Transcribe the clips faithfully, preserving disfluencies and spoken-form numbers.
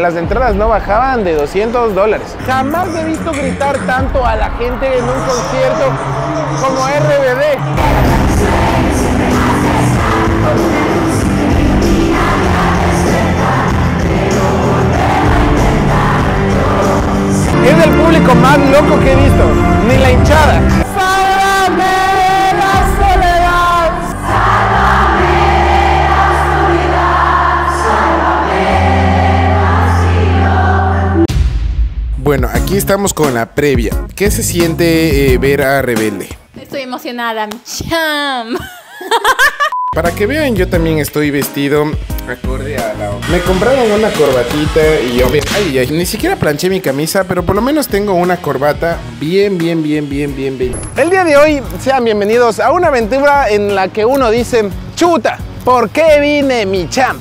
las entradas no bajaban de doscientos dólares. Jamás he visto gritar tanto a la gente en un concierto como R B D. Es el público más loco que he visto, ni la hinchada. ¡Sálvame la soledad! ¡Sálvame la soledad! ¡Sálvame la ciudad! Bueno, aquí estamos con la previa. ¿Qué se siente eh, ver a Rebelde? Estoy emocionada, mi cham. Para que vean, yo también estoy vestido acorde a la... Me compraron una corbatita y obviamente... Ay, ay, ni siquiera planché mi camisa, pero por lo menos tengo una corbata bien, bien, bien, bien, bien, bien. El día de hoy, sean bienvenidos a una aventura en la que uno dice... ¡Chuta! ¿Por qué vine, mi champ?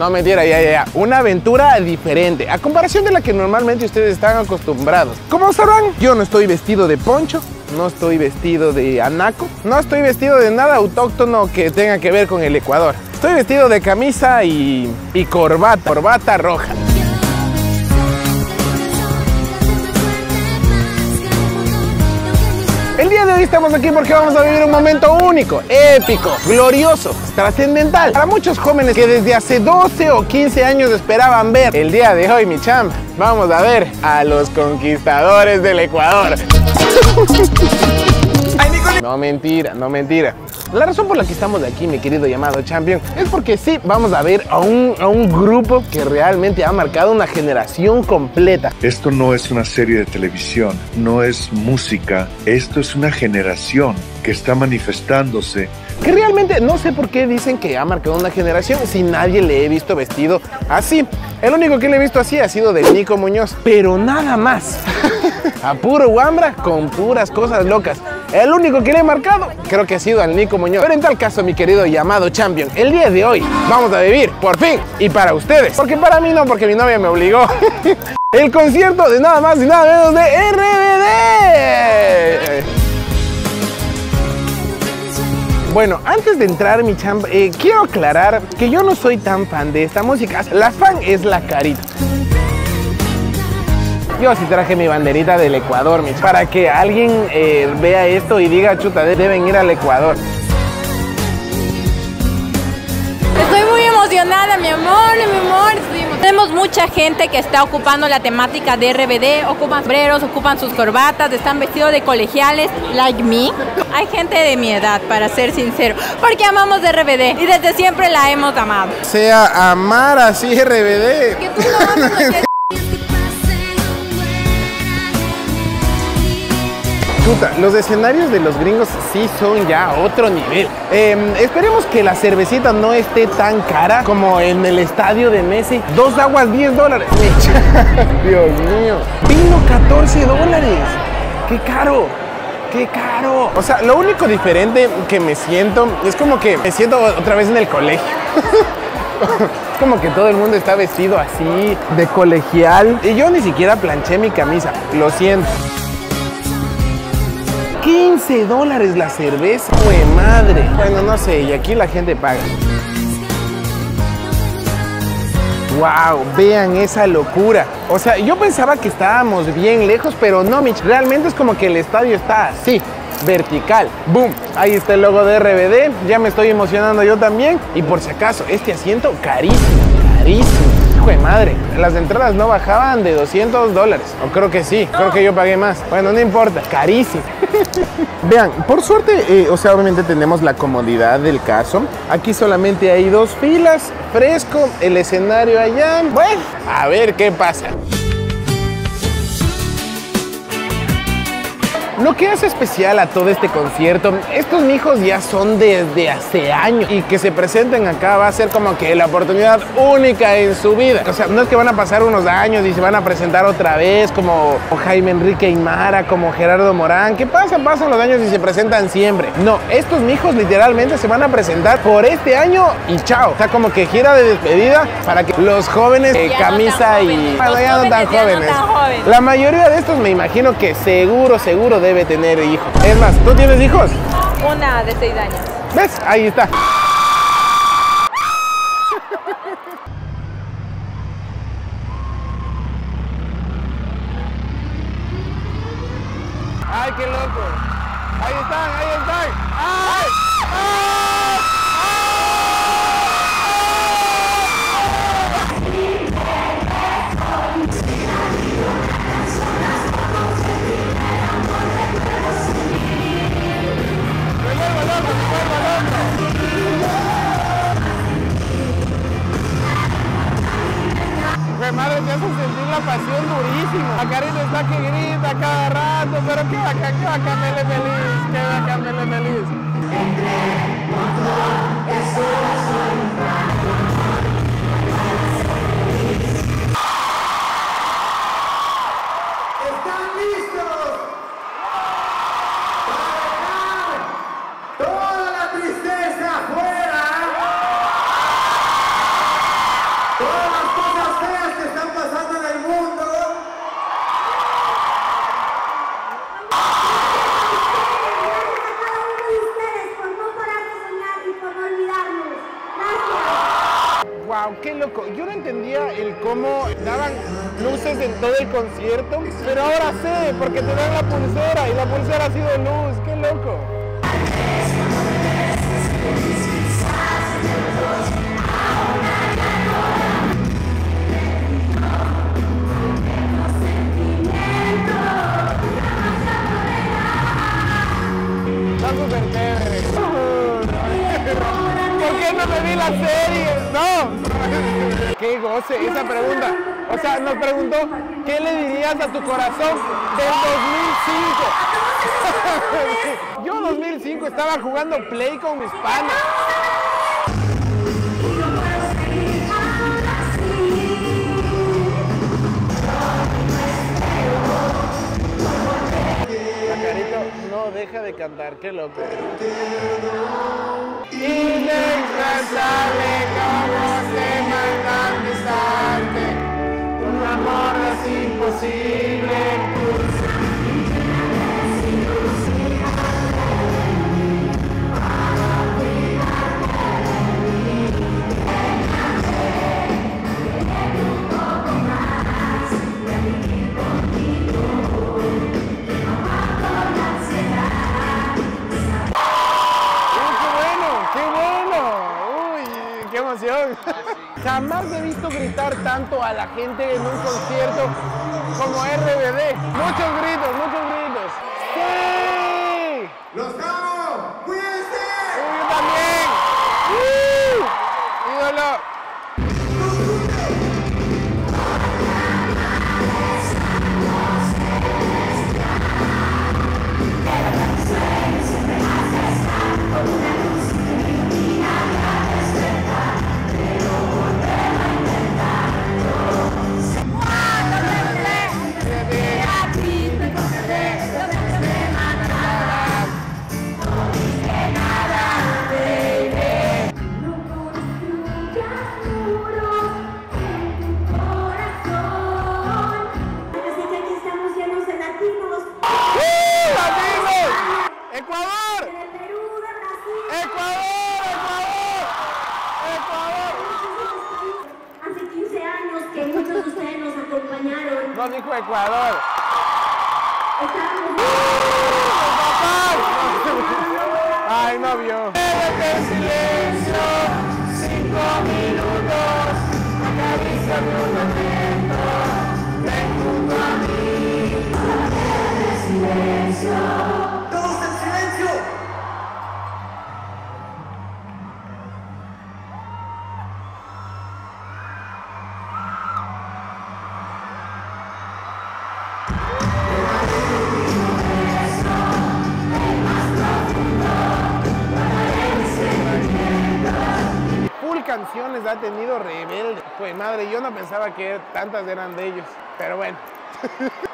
No, mentira, ya, ya, ya. Una aventura diferente, a comparación de la que normalmente ustedes están acostumbrados. Como sabrán, yo no estoy vestido de poncho. No estoy vestido de anaco, no estoy vestido de nada autóctono que tenga que ver con el Ecuador. Estoy vestido de camisa y, y corbata, corbata roja. El día de hoy estamos aquí porque vamos a vivir un momento único, épico, glorioso, trascendental. Para muchos jóvenes que desde hace doce o quince años esperaban ver. El día de hoy, mi chamba, vamos a ver a los conquistadores del Ecuador. No, mentira, no, mentira. La razón por la que estamos aquí, mi querido llamado champion, es porque sí vamos a ver a un, a un grupo que realmente ha marcado una generación completa. Esto no es una serie de televisión, no es música, esto es una generación que está manifestándose. Que realmente no sé por qué dicen que ha marcado una generación si nadie le he visto vestido así. El único que le he visto así ha sido de Nico Muñoz, pero nada más. A puro guambra con puras cosas locas. El único que le he marcado creo que ha sido al Nico Muñoz. Pero en tal caso, mi querido llamado champion, el día de hoy vamos a vivir por fin y para ustedes. Porque para mí no, porque mi novia me obligó. El concierto de nada más y nada menos de R B D. Bueno, antes de entrar, mi champ, eh, quiero aclarar que yo no soy tan fan de esta música. La fan es la Carita. Yo sí traje mi banderita del Ecuador, mi champ, para que alguien eh, vea esto y diga, chuta, deben ir al Ecuador. Estoy muy emocionada, mi amor, mi amor. Tenemos mucha gente que está ocupando la temática de R B D, ocupan sombreros, ocupan sus corbatas, están vestidos de colegiales, like me. Hay gente de mi edad, para ser sincero, porque amamos de R B D y desde siempre la hemos amado. O sea, amar así R B D. Que tú no amas, no te... Chuta, los escenarios de los gringos sí son ya otro nivel. Eh, esperemos que la cervecita no esté tan cara como en el estadio de Messi. Dos aguas, diez dólares. Dios mío. Vino, catorce dólares. ¡Qué caro! ¡Qué caro! O sea, lo único diferente que me siento es como que me siento otra vez en el colegio. Es como que todo el mundo está vestido así, de colegial. Y yo ni siquiera planché mi camisa. Lo siento. quince dólares la cerveza, güey, madre. Bueno, no sé, y aquí la gente paga. Wow, vean esa locura. O sea, yo pensaba que estábamos bien lejos, pero no, Mitch. Realmente es como que el estadio está así, vertical. Boom, ahí está el logo de R B D. Ya me estoy emocionando yo también. Y por si acaso, este asiento carísimo, carísimo. Hijo de madre, las entradas no bajaban de doscientos dólares. O creo que sí, creo que yo pagué más. Bueno, no importa, carísimo. Vean, por suerte, eh, o sea, obviamente tenemos la comodidad del caso. Aquí solamente hay dos filas, fresco, el escenario allá. Bueno, a ver qué pasa. Lo que hace especial a todo este concierto, estos mijos ya son desde hace años y que se presenten acá va a ser como que la oportunidad única en su vida. O sea, no es que van a pasar unos años y se van a presentar otra vez como Jaime Enrique Aimara, como Gerardo Morán. ¿Qué pasa? Pasan los años y se presentan siempre. No, estos mijos literalmente se van a presentar por este año y chao. O sea, como que gira de despedida para que los jóvenes eh, camisa no y... Bueno, ya no tan jóvenes. No tan jóvenes. La mayoría de estos me imagino que seguro, seguro deben debe tener hijos. Es más, ¿tú tienes hijos? Una de seis años. ¿Ves? Ahí está. ¡Ay, qué loco! ¡Ahí están, ahí están! ¡Ay! ¡Ay! Madre, te hace sentir la pasión durísimo. La Karina está que grita cada rato, pero qué bacán, qué bacán, Mele Feliz, qué bacán, Mele Feliz. Entre motor, que solo soy un rato, ¿están listos para dejar toda la tristeza afuera? Todas las cosas feas que están pasando en el mundo. Ustedes por no parar de soñar y por no olvidarnos. Gracias. Wow, qué loco. Yo no entendía el cómo daban luces en todo el concierto, pero ahora sé, porque te dan la pulsera y la pulsera ha sido luz. Qué loco. La serie, no. Qué goce esa pregunta. O sea, nos preguntó, ¿qué le dirías a tu corazón del dos mil cinco? Yo en dos mil cinco estaba jugando play con mis panas. Sacarito no deja de cantar, qué loco. Inexpresable como se manda tan distante, un amor es imposible. Jamás he visto gritar tanto a la gente en un concierto como R B D. Muchos gritos, muchos gritos. ¡Sí! ¡Los amo! ¡Cuídense! ¡Yo también! ¡Uh! ¡Ídolo! No dijo Ecuador. Ay, no vio. Quédate en silencio, cinco minutos, acaríciame un momento, ven junto a mí. Quédate en silencio. ¡Todos en silencio! Canciones ha tenido Rebelde. Pues madre, yo no pensaba que tantas eran de ellos, pero bueno,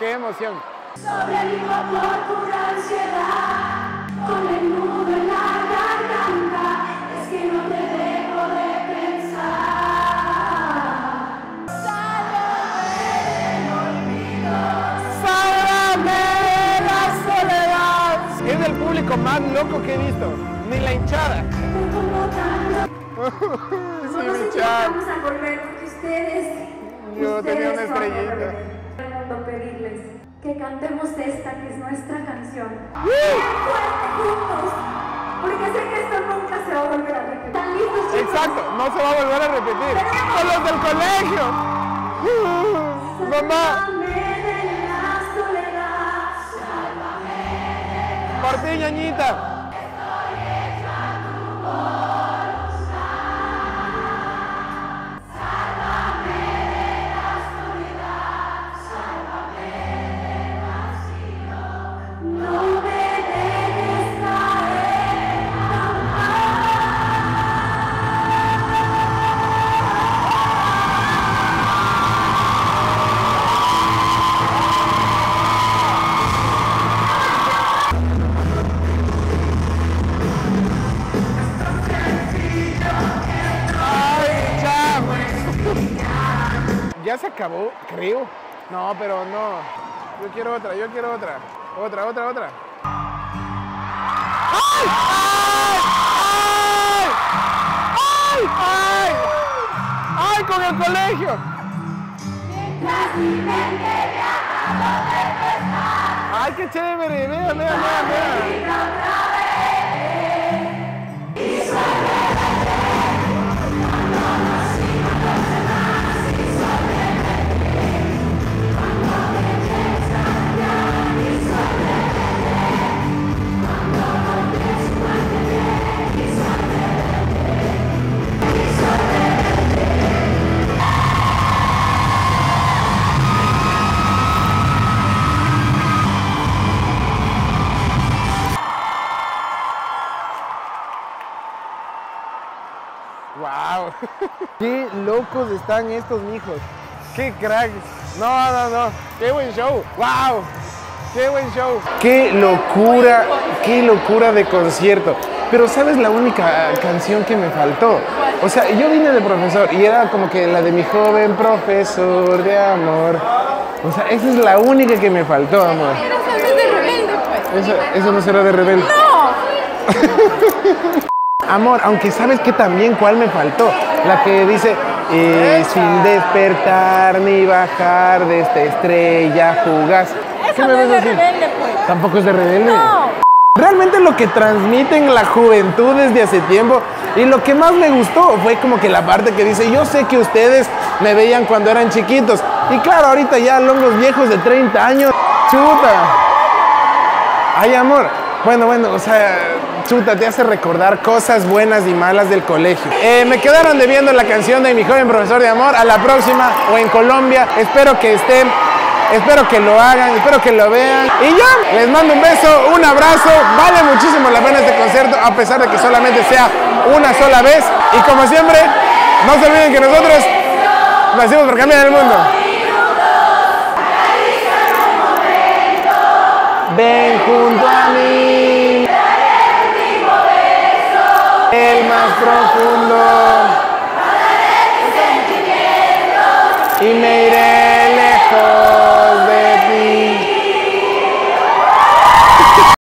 qué emoción. Sobrevivo por pura ansiedad, con el nudo en la garganta, es que no te dejo de pensar. Sálvame del olvido, sálvame la soledad. Es el público más loco que he visto, ni la hinchada. Nosotros sí, vamos a volver porque ustedes... Yo ustedes tenía una estrellita. Pedirles. que cantemos esta, que es nuestra canción. ¡Bien fuerte juntos! Porque sé que esto nunca se va a volver a repetir. ¿Están listos, chicos? Exacto, no se va a volver a repetir. ¡Con los del colegio! Uh, ¡Mamá! Por ti, ñañita. Ya se acabó, creo. No, pero no. Yo quiero otra, yo quiero otra. Otra, otra, otra. ¡Ay! ¡Ay! ¡Ay! ¡Ay! ¡Ay, con el colegio! ¡Ay, qué chévere! Mira, mira, mira, mira. ¡Wow! ¡Qué locos están estos mijos! ¡Qué cracks! ¡No, no, no! ¡Qué buen show! ¡Wow! ¡Qué buen show! ¡Qué locura! ¡Qué locura de concierto! Pero ¿sabes la única canción que me faltó? O sea, yo vine de profesor y era como que la de mi joven profesor de amor. O sea, esa es la única que me faltó, amor. Pero eso no es de Rebelde, pues. Eso, eso no será de Rebelde. ¡No! Amor, aunque sabes que también cuál me faltó, la que dice eh, sin despertar ni bajar de esta estrella fugaz. Eso no es de Rebelde, pues. Tampoco es de Rebelde. No. Realmente lo que transmiten la juventud desde hace tiempo y lo que más me gustó fue como que la parte que dice yo sé que ustedes me veían cuando eran chiquitos y claro, ahorita ya longos viejos de treinta años, chuta. Ay, amor, bueno, bueno, o sea... Chuta, te hace recordar cosas buenas y malas del colegio. Eh, me quedaron debiendo la canción de Mi Joven Profesor de Amor. A la próxima o en Colombia. Espero que estén, espero que lo hagan, espero que lo vean. Y ya, les mando un beso, un abrazo. Vale muchísimo la pena este concierto, a pesar de que solamente sea una sola vez. Y como siempre, no se olviden que nosotros nacimos por cambiar el mundo. Ven junto a mí. El más profundo. Y me